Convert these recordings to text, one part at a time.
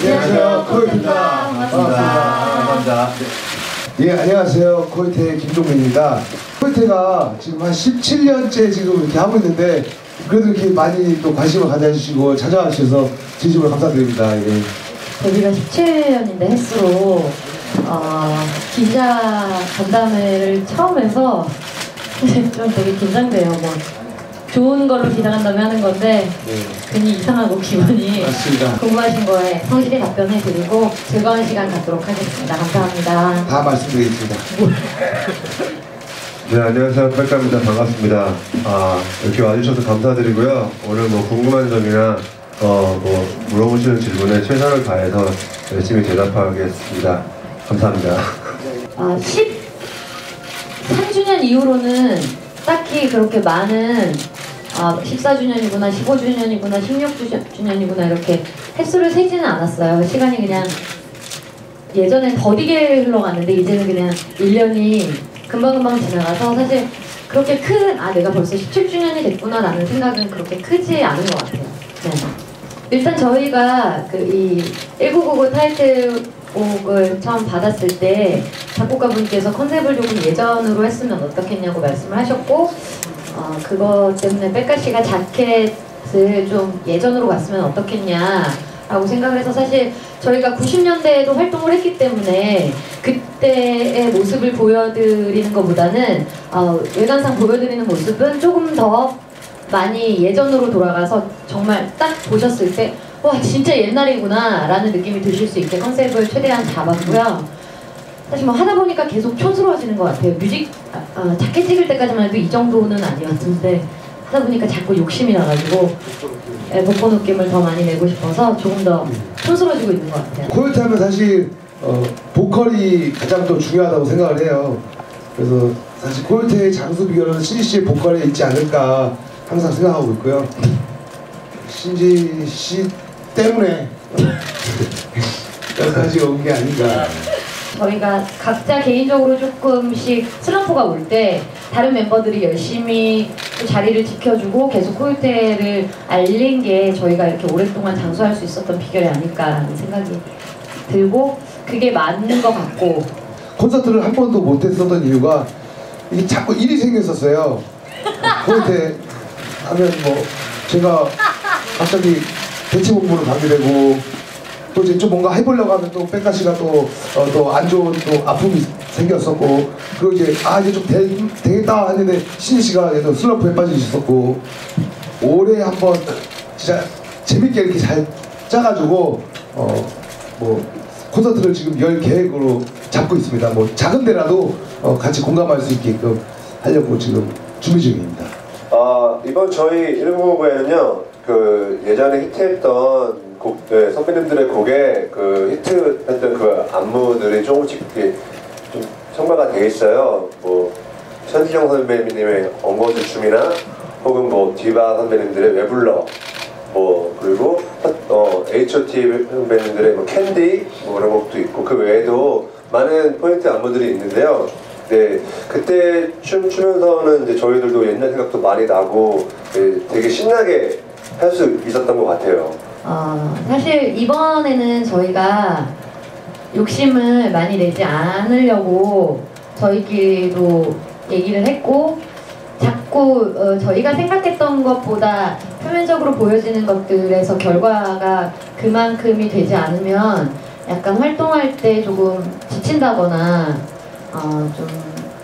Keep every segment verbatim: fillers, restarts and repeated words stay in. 안녕하세요, 코요태입니다. 반갑습니다. 예, 안녕하세요, 코요태 김종민입니다. 코요태가 지금 한 십칠 년째 지금 이렇게 하고 있는데 그래도 이렇게 많이 또 관심을 가져주시고 찾아와주셔서 진심으로 감사드립니다. 예. 데뷔가 십칠 년인데 횟수로 어, 기자 간담회를 처음 해서 좀 되게 긴장돼요. 뭐 좋은 걸로 기대한다면 하는 건데 네. 괜히 이상하고 기분이 맞습니다. 궁금하신 거에 성실히 답변해드리고 즐거운 시간 갖도록 하겠습니다. 감사합니다. 다 말씀드리겠습니다. 네, 안녕하세요. 빽가입니다. 반갑습니다. 아, 이렇게 와주셔서 감사드리고요. 오늘 뭐 궁금한 점이나 어, 뭐 물어보시는 질문에 최선을 다해서 열심히 대답하겠습니다. 감사합니다. 아, 십삼 주년 이후로는 딱히 그렇게 많은 아, 십사 주년이구나, 십오 주년이구나, 십육 주년이구나 이렇게 횟수를 세지는 않았어요. 시간이 그냥 예전엔 더디게 흘러갔는데 이제는 그냥 일 년이 금방금방 지나가서 사실 그렇게 큰, 아 내가 벌써 십칠 주년이 됐구나 라는 생각은 그렇게 크지 않은 것 같아요. 네. 일단 저희가 그 이 천구백구십오 타이틀곡을 처음 받았을 때 작곡가분께서 컨셉을 조금 예전으로 했으면 어떻겠냐고 말씀을 하셨고 어, 그것 때문에 빽가 씨가 자켓을 좀 예전으로 갔으면 어떻겠냐라고 생각을 해서 사실 저희가 구십 년대에도 활동을 했기 때문에 그때의 모습을 보여드리는 것보다는 어, 외관상 보여드리는 모습은 조금 더 많이 예전으로 돌아가서 정말 딱 보셨을 때 와 진짜 옛날이구나 라는 느낌이 드실 수 있게 컨셉을 최대한 잡았고요. 사실 뭐 하다 보니까 계속 촌스러워지는 것 같아요. 뮤직 아, 아, 자켓 찍을 때까지만 해도 이 정도는 아니었는데 하다 보니까 자꾸 욕심이 나가지고 복고 느낌을 더 많이 내고 싶어서 조금 더 촌스러워지고 있는 것 같아요. 코요태 하면 사실 어, 보컬이 가장 또 중요하다고 생각을 해요. 그래서 사실 코요태의 장수 비결은 신지 씨의 보컬에 있지 않을까 항상 생각하고 있고요. 신지 씨 때문에 여기까지 온 게 아닌가. 저희가 각자 개인적으로 조금씩 슬럼프가 올 때 다른 멤버들이 열심히 그 자리를 지켜주고 계속 코요태를 알린 게 저희가 이렇게 오랫동안 장수할 수 있었던 비결이 아닐까라는 생각이 들고 그게 맞는 것 같고 콘서트를 한 번도 못 했었던 이유가 이게 자꾸 일이 생겼었어요. 코요태 하면 뭐 제가 갑자기 대체 공부를 가게 되고 또 이제 좀 뭔가 해보려고 하면 또 빽가 씨가 또 또 안 좋은 또 아픔이 생겼었고 그리고 이제 아 이제 좀 되, 되겠다 했는데 신지 씨가 예전 슬럼프에 빠지셨었고 올해 한번 진짜 재밌게 이렇게 잘 짜가지고 어 뭐 콘서트를 지금 열 계획으로 잡고 있습니다. 뭐 작은 데라도 어 같이 공감할 수 있게끔 하려고 지금 준비 중입니다. 아 이번 저희 천구백구십오에는요 그 예전에 히트했던 곡, 네, 선배님들의 곡에 그 히트했던 그 안무들이 조금씩 이렇게 좀 첨가가 되어 있어요. 뭐 천지정 선배님의 엉거주 춤이나 혹은 뭐 디바 선배님들의 왜 불러 뭐 그리고 어, 에이치 오 티 선배님들의 뭐 캔디 뭐 그런 곡도 있고 그 외에도 많은 포인트 안무들이 있는데요. 네, 그때 춤추면서는 이제 저희들도 옛날 생각도 많이 나고 네, 되게 신나게 할 수 있었던 것 같아요. 어, 사실 이번에는 저희가 욕심을 많이 내지 않으려고 저희끼리도 얘기를 했고 자꾸 어, 저희가 생각했던 것보다 표면적으로 보여지는 것들에서 결과가 그만큼이 되지 않으면 약간 활동할 때 조금 지친다거나 어, 좀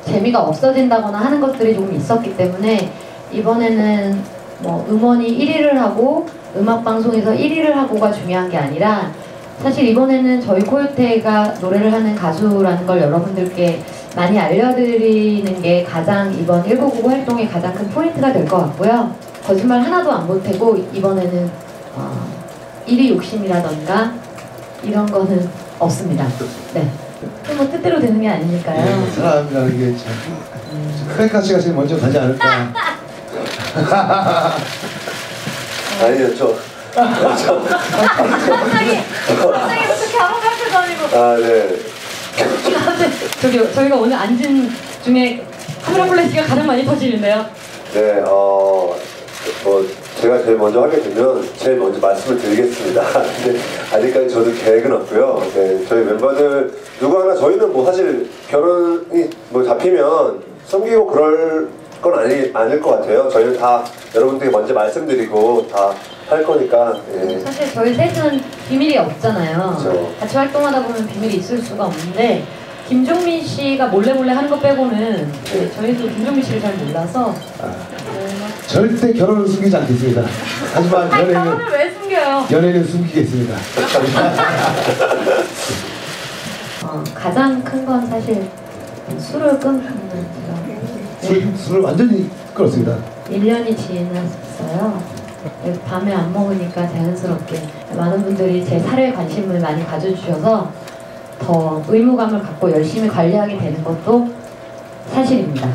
재미가 없어진다거나 하는 것들이 조금 있었기 때문에 이번에는 뭐 음원이 일 위를 하고 음악방송에서 일 위를 하고가 중요한 게 아니라 사실 이번에는 저희 코요태가 노래를 하는 가수라는 걸 여러분들께 많이 알려드리는 게 가장 이번 천구백구십오 활동의 가장 큰 포인트가 될 것 같고요. 거짓말 하나도 안 보태고 이번에는 어, 일 위 욕심이라던가 이런 거는 없습니다. 네. 뭐 뜻대로 되는 게 아니니까요. 네, 사람이라는 게 참 빽가 씨가 제일 먼저 가지 않을까. 아니요, 저. 저 갑자기, 갑자기 무슨 감옥 같은 거 아니고. 아, 네. 저기, 저희가 오늘 앉은 중에 카메라 플래시가 가장 많이 터지는데요. 네, 어... 뭐 제가 제일 먼저 하게 되면 제일 먼저 말씀을 드리겠습니다. 근데 아직까지 저도 계획은 없고요. 네, 저희 멤버들 누구 하나 저희는 뭐 사실 결혼이 뭐 잡히면 숨기고 그럴 건 아니, 아닐 것 같아요. 저희는 다 여러분들께 먼저 말씀드리고 다 할 거니까. 예. 사실 저희 셋은 비밀이 없잖아요. 그렇죠. 같이 활동하다 보면 비밀이 있을 수가 없는데 김종민 씨가 몰래 몰래 하는 거 빼고는 네, 저희도 김종민 씨를 잘 몰라서 아, 절대 결혼을 숨기지 않겠습니다. 하지만 아니, 연애는 결혼을 왜 숨겨요? 연애는 숨기겠습니다. 어, 가장 큰 건 사실 술을 끊는 거죠. 술, 네. 술을 완전히 끊었습니다. 일 년이 지났어요. 밤에 안 먹으니까 자연스럽게 많은 분들이 제 살에 관심을 많이 가져주셔서 더 의무감을 갖고 열심히 관리하게 되는 것도 사실입니다.